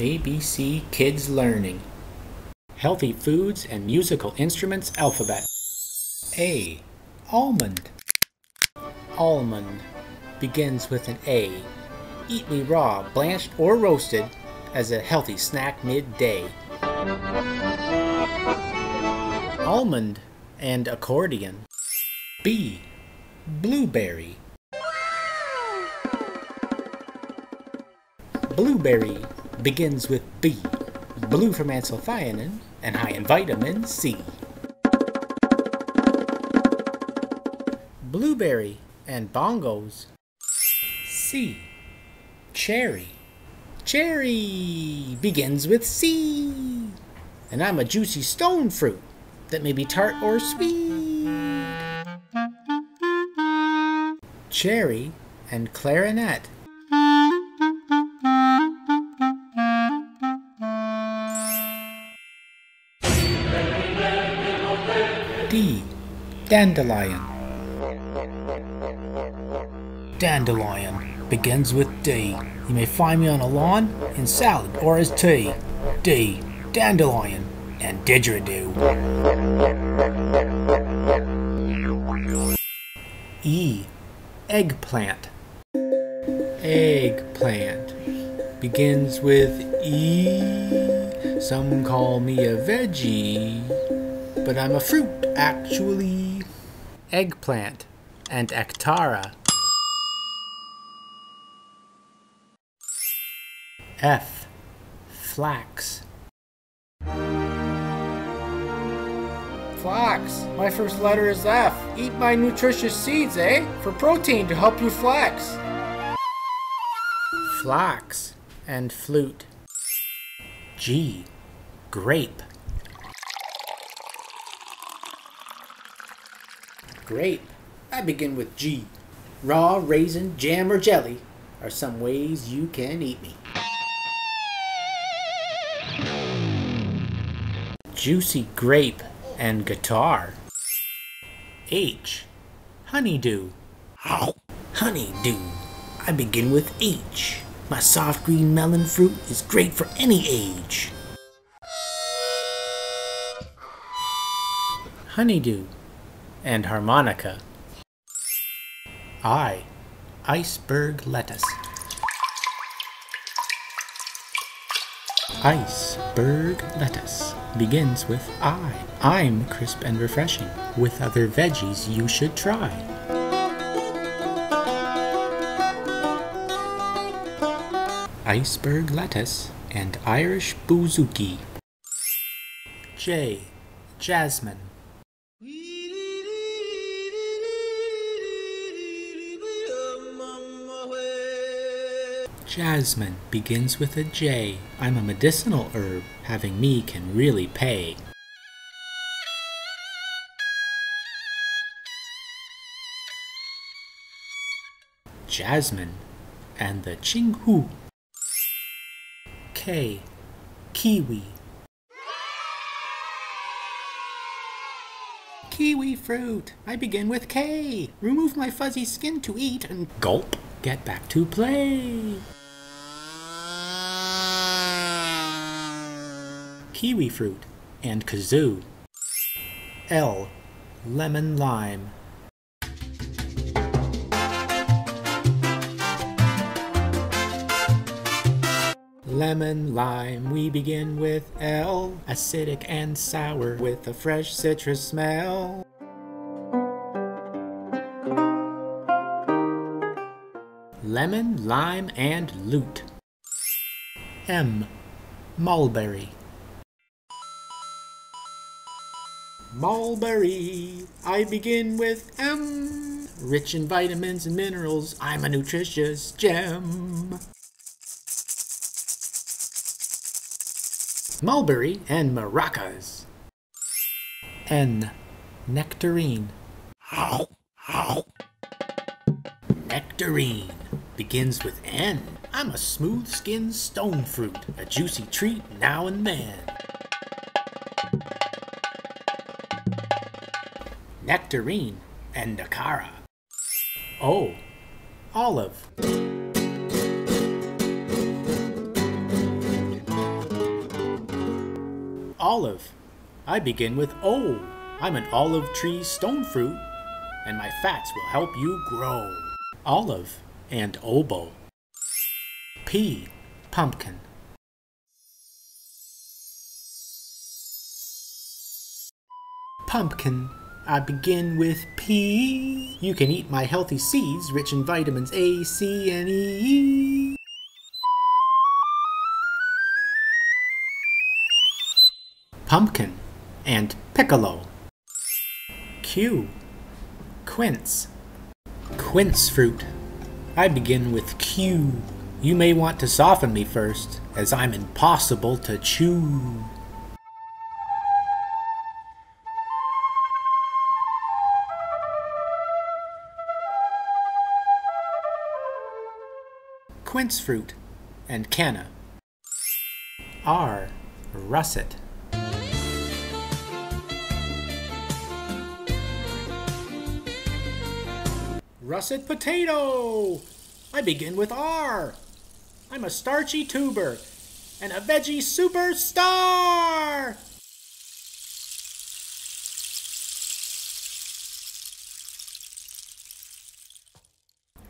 ABC Kids Learning. Healthy Foods and Musical Instruments Alphabet. A. Almond. Almond begins with an A. Eaten raw, blanched, or roasted as a healthy snack midday. Almond and accordion. B. Blueberry. Blueberry begins with B, blue from anthocyanin and high in vitamin C. Blueberry and bongos. C. Cherry. Cherry begins with C, and I'm a juicy stone fruit that may be tart or sweet. Cherry and clarinet. D. Dandelion. Dandelion begins with D. You may find me on a lawn, in salad, or as tea. D. Dandelion and didgeridoo. E. Eggplant. Eggplant begins with E. Some call me a veggie, but I'm a fruit, actually. Eggplant and Ektara. F. Flax. Flax. My first letter is F. Eat my nutritious seeds, eh? For protein to help you flax. Flax and flute. G. Grape. Grape. I begin with G. Raw, raisin, jam, or jelly are some ways you can eat me. Juicy grape and guitar. H. Honey Dew. Honey Dew. I begin with H. My soft green melon fruit is great for any age. Honey Dew and harmonica. I. Iceberg lettuce. Iceberg lettuce begins with I. I'm crisp and refreshing. With other veggies you should try. Iceberg lettuce and Irish Bouzouki. J. Jasmine. Jasmine begins with a J. I'm a medicinal herb. Having me can really pay. Jasmine and the Jinghu. K. Kiwi. Kiwifruit. I begin with K. Remove my fuzzy skin to eat and gulp. Get back to play. Kiwifruit and kazoo. L. Lemon lime. Lemon lime, we begin with L. Acidic and sour with a fresh citrus smell. Lemon, lime, and lute. M. Mulberry. Mulberry, I begin with M. Rich in vitamins and minerals, I'm a nutritious gem. Mulberry and maracas. N. Nectarine. Nectarine begins with N. I'm a smooth-skinned stone fruit, a juicy treat now and then. Nectarine and Ektara. O. Olive. olive. I begin with O. I'm an olive tree stone fruit, and my fats will help you grow. Olive and oboe. P, pumpkin. Pumpkin. I begin with P. You can eat my healthy seeds rich in vitamins A, C, and E. Pumpkin and piccolo. Q, quince. Quince fruit. I begin with Q. You may want to soften me first, as I'm impossible to chew. Quince fruit and canna. R, russet. Russet potato! I begin with R. I'm a starchy tuber and a veggie superstar!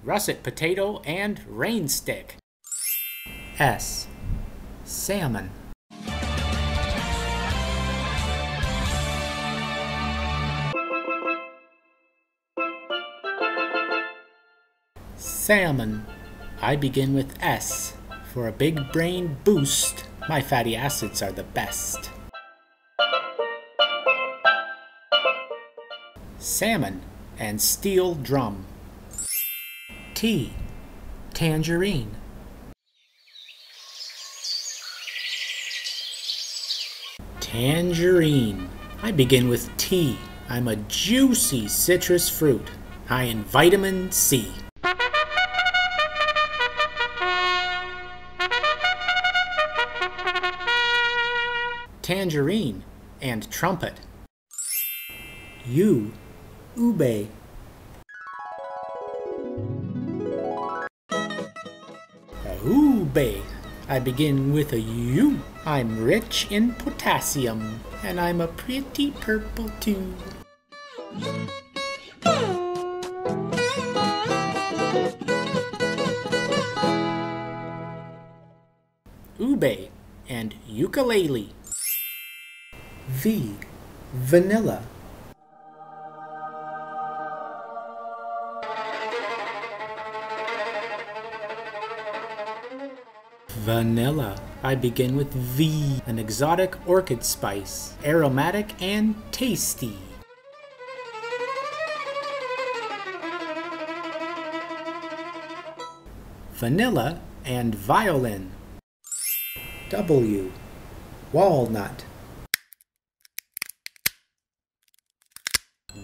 Russet potato and rainstick. S, salmon. Salmon. I begin with S. For a big brain boost, my fatty acids are the best. Salmon and steel drum. T, tangerine. Tangerine. I begin with T. I'm a juicy citrus fruit, high in vitamin C. Tangerine and trumpet. U, ube. Ube. I begin with a U. I'm rich in potassium, and I'm a pretty purple too. Ube and ukulele. V, vanilla. Vanilla. I begin with V, an exotic orchid spice, aromatic and tasty. Vanilla and violin. W, walnut.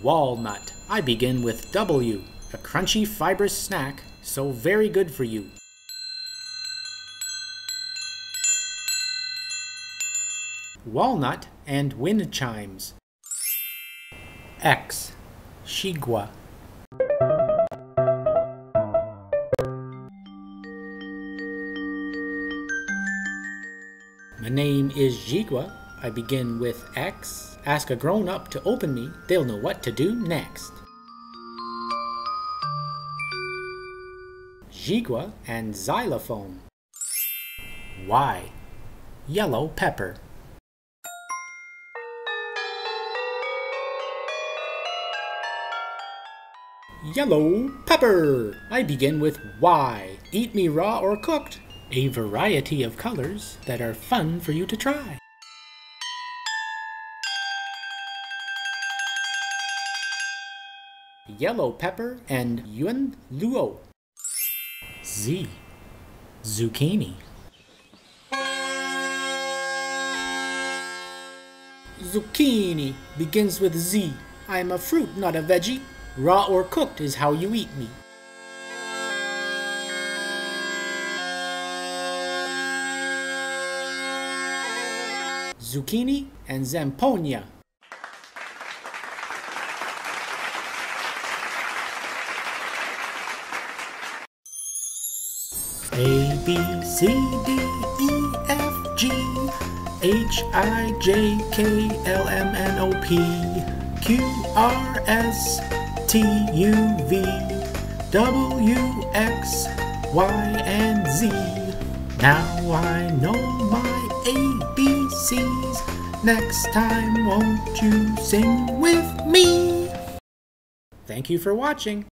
Walnut. I begin with W, a crunchy, fibrous snack, so very good for you. Walnut and wind chimes. X, Xigua. My name is Xigua. I begin with X. Ask a grown-up to open me, they'll know what to do next. Xigua and xylophone. Y, yellow pepper. Yellow pepper! I begin with Y. Eat me raw or cooked. A variety of colors that are fun for you to try. Yellow pepper and yuan luo. Z, zucchini. Zucchini begins with Z. I am a fruit, not a veggie. Raw or cooked is how you eat me. Zucchini and zamponia. A, B, C, D, E, F, G. HIJKLMNOP QRSTUV WX Y and Z. Now I know my ABCs. Next time, won't you sing with me? Thank you for watching.